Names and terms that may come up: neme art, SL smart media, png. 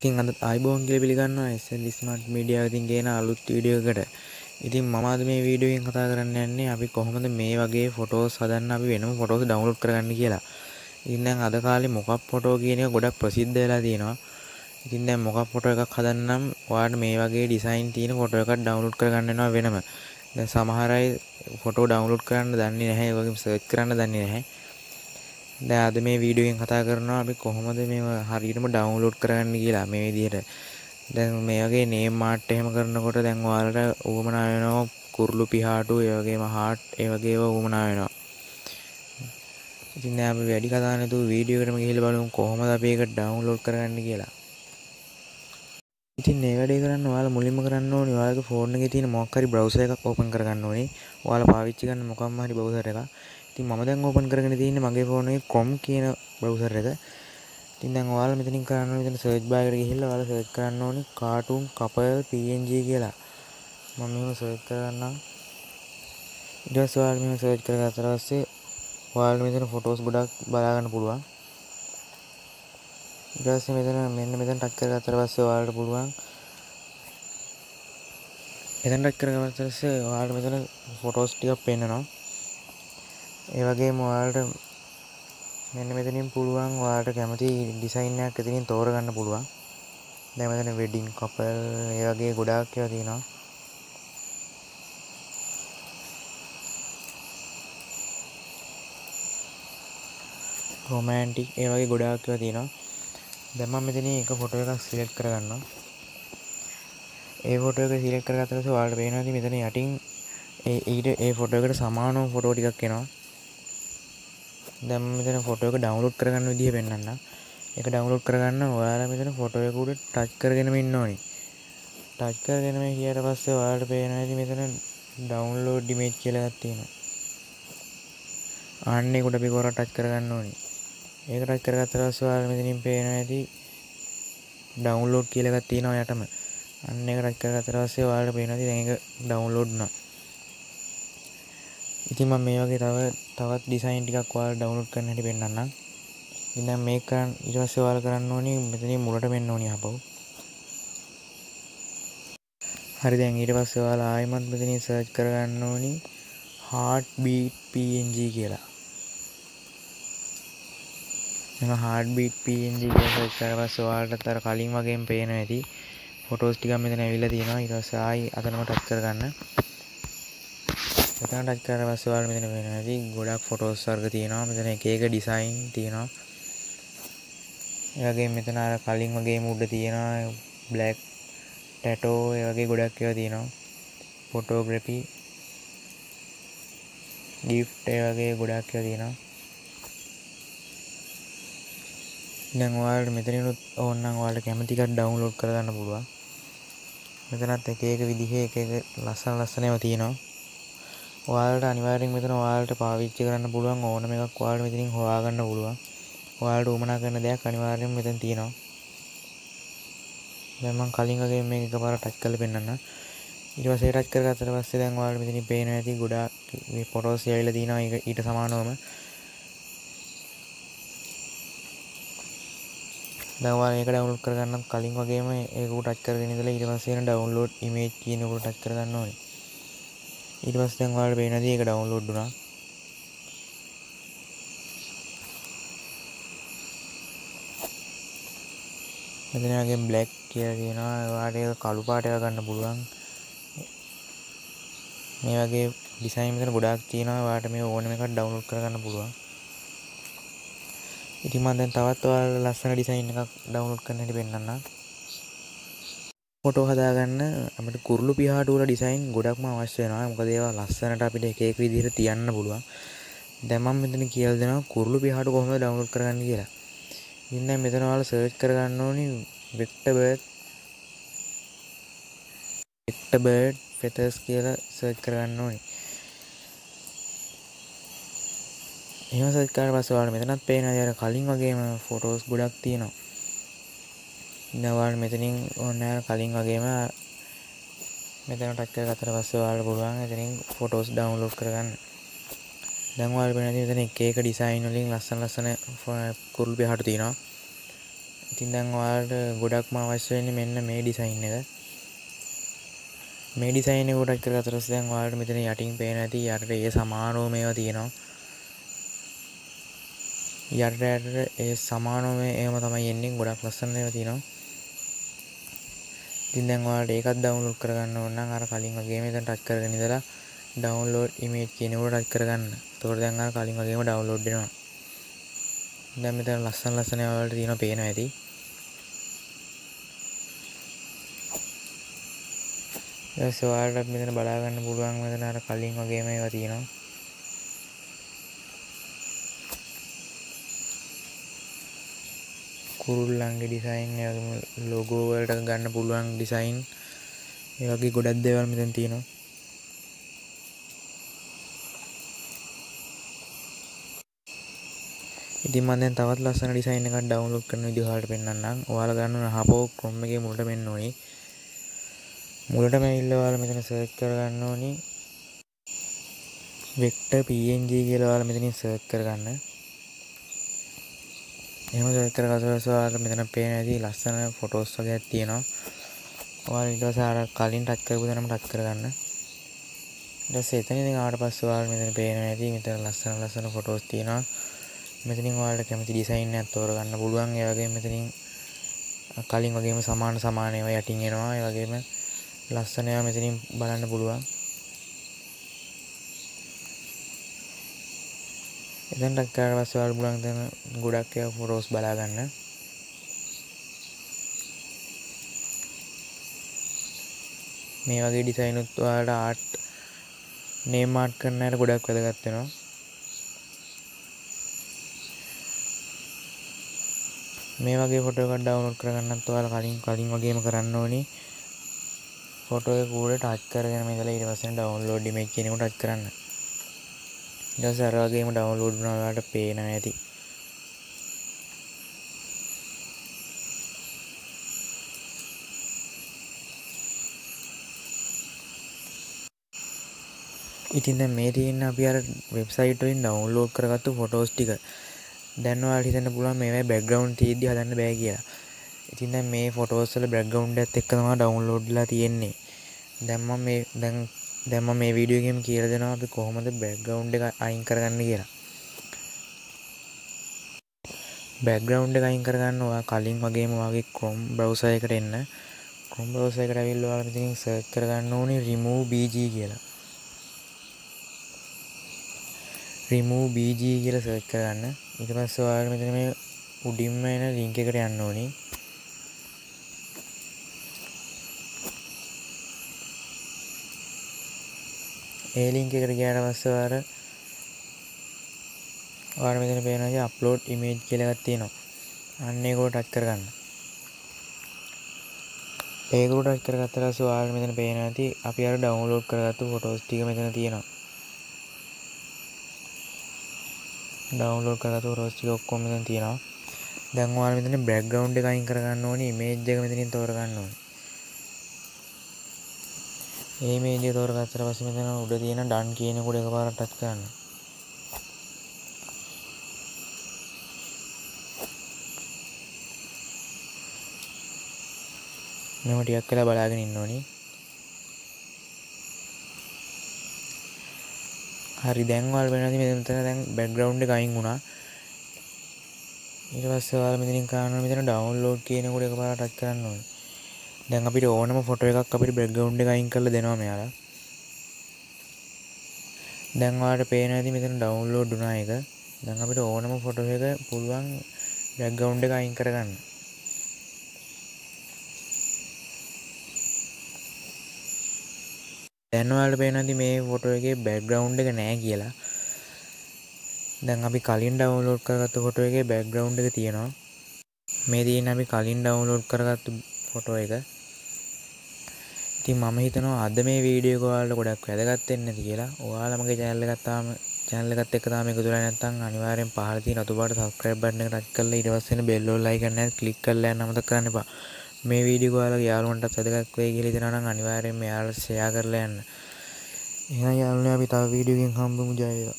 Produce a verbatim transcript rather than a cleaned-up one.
ඉතින් අදත් ආයිබෝන් කියලා පිළිගන්නවා එස් එල් smart media එකකින් ගේන අලුත් වීඩියෝ එකකට. ඉතින් මම අද මේ වීඩියෝ එකෙන් කතා කරන්න යන්නේ අපි කොහොමද මේ වගේ ෆොටෝස් හදන්න අපි වෙනම ෆොටෝස් ඩවුන්ලෝඩ් කරගන්න කියලා. ඉතින් දැන් අද කාලේ මොකක් ෆොටෝ කියන එක ගොඩක් ප්‍රසිද්ධ වෙලා තියෙනවා. ඉතින් දැන් මොකක් ෆොටෝ එකක් හදන්න නම් ඔයාලට මේ වගේ ඩිසයින් තියෙන ෆොටෝ එකක් ඩවුන්ලෝඩ් කරගන්න වෙනවා වෙනම. දැන් සමහර අය ෆොටෝ ඩවුන්ලෝඩ් කරන්න දන්නේ නැහැ, ඒ වගේම සර්ච් කරන්න දන්නේ නැහැ. දැන් අද මේ වීඩියෝ එකෙන් කතා කරනවා අපි කොහොමද මේව හරියටම ඩවුන්ලෝඩ් කරගන්න කියලා මේ විදිහට. දැන් මේ වගේ නේම් ආට් එහෙම කරනකොට දැන් ඔයාලට උවමනා වෙනවා කුරුළු පිහාටු, ඒ වගේම හાર્ට්, ඒ වගේ ඒවා උවමනා වෙනවා. ඉතින් දැන් අපි වැඩි කතා නැතුව වීඩියෝ එකටම ගිහිල්ලා බලමු කොහොමද අපි ඒක ඩවුන්ලෝඩ් කරගන්න කියලා. ඉතින් මේ වැඩේ කරන්න ඔයාලා මුලින්ම කරන්න ඕනේ ඔයාලගේ ෆෝන් එකේ තියෙන මොකක් හරි බ්‍රවුසර් එකක් ඕපන් කරගන්න ඕනේ. ඔයාලා පාවිච්චි කරන මොකක්ම හරි බ්‍රවුසර් එකක්. ඉතින් මම දැන් ඕපන් කරගෙන තියෙන්නේ මගේ ෆෝන් එකේ Chrome කියන බ්‍රවුසර් එක. ඉතින් දැන් ඔයාලා මෙතනින් කරන්න ඕනේ මෙතන සර්ච් බාර් එකට ගිහිල්ලා ඔයාලා සර්ච් කරන්න ඕනේ cartoon couple png කියලා. මම මේක සර්ච් කරගන්නම්. ඊට පස්සේ ඔයාලා මේක සර්ච් කරගත්තට පස්සේ ඔයාලා මෙතන ෆොටෝස් ගොඩක් බලා ගන්න පුළුවන්. ඊට පස්සේ මෙතන මෙන්න මෙතන ටච් කරගත්තට පස්සේ ඔයාලට පුළුවන් මෙතන ටච් කරගත්තට පස්සේ ඔයාලට මෙතන ෆොටෝස් ටිකක් පේනවා. ඒ වගේම ඔයාලට මෙන්න මෙතනින් පුළුවන් ඔයාලට කැමති ඩිසයින් එකක් එතනින් තෝරගන්න පුළුවන්. දැන් මෙතන වෙඩින් කපල් ඒ වගේ ගොඩාක් ඒවා තියෙනවා. රොමැන්ටික් ඒ වගේ ගොඩාක් ඒවා තියෙනවා. දැන් මම මෙතනින් එක ෆොටෝ එකක් සිලෙක්ට් කරගන්නවා. ඒ ෆොටෝ එක සිලෙක්ට් කරගත්තට පස්සේ ඔයාලට පේනවා මෙතන යටින් ඒ ඊට ඒ ෆොටෝ එකට සමානම ෆොටෝ ටිකක් එනවා. දැන් මෙතන ෆොටෝ එක ඩවුන්ලෝඩ් කරගන්න විදිහ පෙන්නන්න. ඒක ඩවුන්ලෝඩ් කරගන්න ඔයාලා මෙතන ෆොටෝ එක උඩ ටච් කරගෙනම ඉන්න ඕනේ. ටච් කරගෙන මේ ගියාට පස්සේ ඔයාලට පේනවා ඉතින් මෙතන ඩවුන්ලෝඩ් ඉමේජ් කියලා එකක් තියෙනවා. ආන්නේ උඩ අපි කොරා ටච් කරගන්න ඕනේ. ඒක ටච් කරගත්තට පස්සේ ඔයාලා මෙතනින් පේනවා ඉතින් ඩවුන්ලෝඩ් කියලා එකක් තියෙනවා යටම. අන්න ඒක ටච් කරගත්තට පස්සේ ඔයාලට පේනවා ඉතින් දැන් ඒක ඩවුන්ලෝඩ් වුණා. ඉතින් මම මේ වගේ තව තවත් ඩිසයින් ටිකක් ඔයාලා ඩවුන්ලෝඩ් කරන්න හැටි පෙන්නන්නම්. ඉතින් දැන් මේක කරන් ඊට පස්සේ ඔයාලා කරන්න ඕනේ මෙතනින් මුලට මෙන්න ඕනේ ආපහු. හරි දැන් ඊට පස්සේ ඔයාලා ආයෙමත් මෙතනින් සර්ච් කරගන්න ඕනේ heartbeat png කියලා. මම heartbeat png කියලා සර්ච් කරලා පස්සේ ඔයාලට අර කලින් වගේම පේනවා ඇති ෆොටෝස් ටිකක් මෙතන ඇවිල්ලා තියෙනවා. ඊට පස්සේ ආයි අතනම ටච් කරගන්න. මෙතන ටච් කරලා පස්සේ ඔයාලා මෙතන වෙනවා. ඉතින් ගොඩක් ෆොටෝස් වර්ග තියෙනවා. මෙතන එක එක ඩිසයින් තියෙනවා. ඒ වගේම මෙතන අර කලින් වගේම උඩ තියෙනවා බ්ලැක් ටැටෝ ඒ වගේ ගොඩක් ඒවා තියෙනවා. ෆොටෝග්‍රැෆි gift ඒ වගේ ගොඩක් ඒවා තියෙනවා. දැන් ඔයාලට මෙතනිනුත් ඕනනම් ඔයාලට කැමති එකක් ඩවුන්ලෝඩ් කරගන්න පුළුවන්. මෙතනත් එක එක විදිහේ එක එක ලස්සන ලස්සන ඒවා තියෙනවා. ඔයාලට අනිවාර්යෙන් මෙතන ඔයාලට පාවිච්චි කරන්න පුළුවන් ඕනම එකක් ඔයාලට මෙතනින් හොයාගන්න පුළුවන්. ඔයාලට උමනා කරන දේක් අනිවාර්යෙන් මෙතන තියෙනවා. දැන් මම කලින් වගේ මේක එකපාරට ටච් කරලා පෙන්නන්න. ඊට පස්සේ ටච් කරගත්තට පස්සේ දැන් ඔයාලට මෙතනින් පේනවා ඇති ගොඩාක් මේ ෆොටෝස් ඇවිල්ලා තිනවා ඊට සමානවම. දැන් ඔයාලා මේක ඩවුන්ලෝඩ් කරගන්න කලින් වගේම ඒක උඩ ටච් කරගෙන ඉඳලා ඊට පස්සේ එන ඩවුන්ලෝඩ් ඉමේජ් කියන එක උඩ ටච් කරගන්න ඕනේ. ඊට පස්සේ දැන් ඔයාලට පේනවා මේක ඩවුන්ලෝඩ් වුණා. මෙතන වගේ බ්ලැක් කියලා තියෙනවා. ඔයාලට ඒක කළු පාට ඒවා ගන්න පුළුවන්. මේ වගේ ඩිසයින් මෙතන ගොඩාක් තියෙනවා. ඔයාලට මේ ඕනම එකක් ඩවුන්ලෝඩ් කරගන්න පුළුවන්. ඉතින් මම දැන් තවත් ඔයාලට ලස්සන ඩිසයින් එකක් ඩවුන්ලෝඩ් කරන්න හැටි පෙන්නන්නම්. ෆොටෝ හදාගන්න අපිට කුරුළු පිහාටු වල ඩිසයින් ගොඩක්ම අවශ්‍ය වෙනවා. මොකද ඒවා ලස්සනට අපිට එක එක විදිහට තියන්න පුළුවන්. දැන් මම මෙතන කියලා දෙනවා කුරුළු පිහාටු කොහොමද ඩවුන්ලෝඩ් කරගන්න කියලා. ඉතින් දැන් මෙතන ඔයාලා සර්ච් කරගන්න ඕනේ vector bird vector bird feathers කියලා සර්ච් කරගන්න ඕනේ. එහෙම සර්ච් කරලා පස්සේ ඔයාලා මෙතනත් පේනවා ඊට කලින් වගේම ෆොටෝස් ගොඩක් තියෙනවා. ඉන්නවාල් මෙතනින් ඕනෑ කලින් වගේම මෙතන ටච් කරගත්තට පස්සේ ඔයාලට පුළුවන් එතනින් ෆොටෝස් ඩවුන්ලෝඩ් කරගන්න. දැන් ඔයාලා බලන්න මෙතන එක එක ඩිසයින් වලින් ලස්සන ලස්සන කුරුළු පිහාටු තියෙනවා. ඉතින් දැන් ඔයාලට ගොඩක්ම අවශ්‍ය වෙන්නේ මෙන්න මේ ඩිසයින් එක. මේ ඩිසයින් එක ගොඩක් කරලා අතර දැන් ඔයාලට මෙතන යටින් පේන ඇති යටට ඒ සමානෝ මේවා තියෙනවා. යටට ඒ සමානෝ මේ එහෙම තමයි එන්නේ ගොඩක් ලස්සන ඒවා තියෙනවා. ඉතින් දැන් ඔයාලට ඒකත් ඩවුන්ලෝඩ් කරගන්න ඕන නම් අර කලින් වගේ මෙතන ටච් කරගෙන ඉඳලා ඩවුන්ලෝඩ් ඉමේජ් කියන එක ටච් කරගන්න. එතකොට දැන් අර කලින් වගේම ඩවුන්ලෝඩ් වෙනවා. Dan metan lasan lasan yang awal dino pengen aja di, ya soal tapi metan balagan buluang metan ada kaling mau game aja dino, kurul langge desain ya logo ada ganna buluang desain, ya lagi godat dewal metan dino. Jadi mantan tawat lasan desain yang download kan video hard penan nang, walau karena hapo Chrome ke mulai main noni, mulai main illo walau misalnya search kerjaan noni, vector png gitu walau misalnya search kerjaan, emang search kerjaan soal misalnya pen aja lasan foto segala tienno, walau itu salah kalin touch kerjaan touch kerjaan, jadi setan ini nggak ada pas soal misalnya pen aja misalnya lasan lasan foto tienno. Metening wala kemati desainnya තෝරගන්න පුළුවන් ඒ වගේම මෙතනින් කලින් වගේම සමාන සමාන ඒවා යටින් එනවා ඒ වගේම ලස්සන ඒවා මෙතනින් බලන්න පුළුවන් එතන ඩක්කාර පස්සේ වල පුළුවන් දැන් ගොඩක් ඒවා ෆොටෝස් බලා ගන්න මේ වගේ ඩිසයින් උත් ඔයාලට ආට් නේම් ආට් කරන්න හැර ගොඩක් වැදගත් වෙනවා මේ වගේ ෆොටෝ එකක් ඩවුන්ලෝඩ් කරගන්නත් ඔයාලා කලින් කලින් වගේම කරන්න ඕනේ ෆොටෝ එක ඌලේ ටච් කරගෙන මේ ඉඳලා ඊට පස්සේ ඩවුන්ලෝඩ් ඉමේජ් කියන එක ටච් කරන්න. ඊට පස්සේ අර වගේම ඩවුන්ලෝඩ් වුණා ඔයාලට පේනවා ඇති. ඉතින් දැන් මේ තියෙන අපි අර වෙබ්සයිට් වලින් ඩවුන්ලෝඩ් කරගත්තු ෆොටෝස් ටික දැන් ඔයාලට හිතන්න පුළුවන් මේවා බෑග්ග්‍රවුන්ඩ් තියෙද්දි හදන්න බෑ කියලා. ඉතින් දැන් මේ ෆොටෝස් වල බෑග්ග්‍රවුන්ඩ් එකත් එක්ක තමයි ඩවුන්ලෝඩ් වෙලා තියෙන්නේ. දැන් මම මේ දැන් දැන් මම මේ වීඩියෝ එකෙම කියලා දෙනවා අපි කොහොමද බෑග්ග්‍රවුන්ඩ් එක අයින් කරගන්න කියලා. බෑග්ග්‍රවුන්ඩ් එක අයින් කරගන්න ඔයා කලින් වගේම ඔයාගේ Chrome browser එකට එන්න. Chrome browser එකට ඇවිල්ලා ඔයාලා මෙතනින් සර්ච් කරගන්න ඕනේ remove bg කියලා. remove bg කියලා සර්ච් කරගන්න. ඊට පස්සේ ඔයාලා මෙතන මේ උඩින්ම එන link එකට යන්න ඕනේ. ඒ link එකට ගියාට පස්සේ ඔයාලා ඔයාලා මෙතන පේනවා upload image කියලා එකක් තියෙනවා. අන්න ඒක උඩ ටච් කරගන්න. ඒක උඩ ටච් කරගත්ත පස්සේ ඔයාලා මෙතන පේනවා ඇති අපි අර download කරගත්තු photos ටික මෙතන තියෙනවා. ඩවුන්ලෝඩ් කරලා තෝරස් ටික ඔක්කොම මෙතන තියෙනවා. දැන් ඔයාලා මෙතන බෑග්ග්‍රවුන්ඩ් එක අයින් කරගන්න ඕනේ. ඉමේජ් එක මෙතනින් තෝරගන්න ඕනේ. මේ ඉමේජ් එක තෝරගත්තට පස්සේ මෙතන උඩ තියෙන ඩන් කියන කුඩ එකපාරට ටච් කරන්න. මේව ටිකක් වෙලා බලාගෙන ඉන්න ඕනේ. hari දැන් ඔයාලා වෙනවා මේ මෙතන දැන් බෑග්ග්‍රවුන්ඩ් එක අයින් වුණා ඊට පස්සේ ඔයාලා මෙතනින් කරනවා මෙතන ඩවුන්ලෝඩ් කියන කොට එකපාරට ටච් කරන්න ඕනේ. දැන් අපිට ඕනම ෆොටෝ එකක් අපිට බෑග්ග්‍රවුන්ඩ් එක අයින් කරලා දෙනවා මෙයාලා. දැන් ඔයාලට පේනවා ඉතින් මෙතන ඩවුන්ලෝඩ් වුණා එක. දැන් අපිට ඕනම ෆොටෝ එක පුළුවන් බෑග්ග්‍රවුන්ඩ් එක අයින් කරගන්න. දැන් ඔයාලට පේනවාද මේ ෆොටෝ එකේ බෑග්ග්‍රවුන්ඩ් එක නෑ කියලා. දැන් අපි කලින් ඩවුන්ලෝඩ් කරගත්තු ෆොටෝ එකේ බෑග්ග්‍රවුන්ඩ් එක තියෙනවා. මේ දින අපි කලින් ඩවුන්ලෝඩ් කරගත්තු ෆොටෝ එක. ඉතින් මම හිතනවා අද මේ වීඩියෝ එක ඔයාලට ගොඩක් වැදගත් වෙන්න ඇති කියලා. ඔයාලා මගේ channel එකත් තාම channel එකත් එක්ක තාම එකතු වෙලා නැත්නම් අනිවාර්යෙන් පහළ තියෙන අතු පාට subscribe button එක ටච් කරලා ඊට පස්සේ එන bell icon එක නැත් click කරලා යන්න අමතක කරන්න එපා. මේ වීඩියෝ එක ඔයාලගේ යාළුවන්ටත් වැදගත් වෙයි කියලා හිතනවා නම් අනිවාර්යයෙන්ම යාළුවන්ට ෂෙයා කරලා යන්න. එහෙනම් යාළුවනේ අපි තව වීඩියෝ එකකින් හම්බෙමු. ජය වේවා.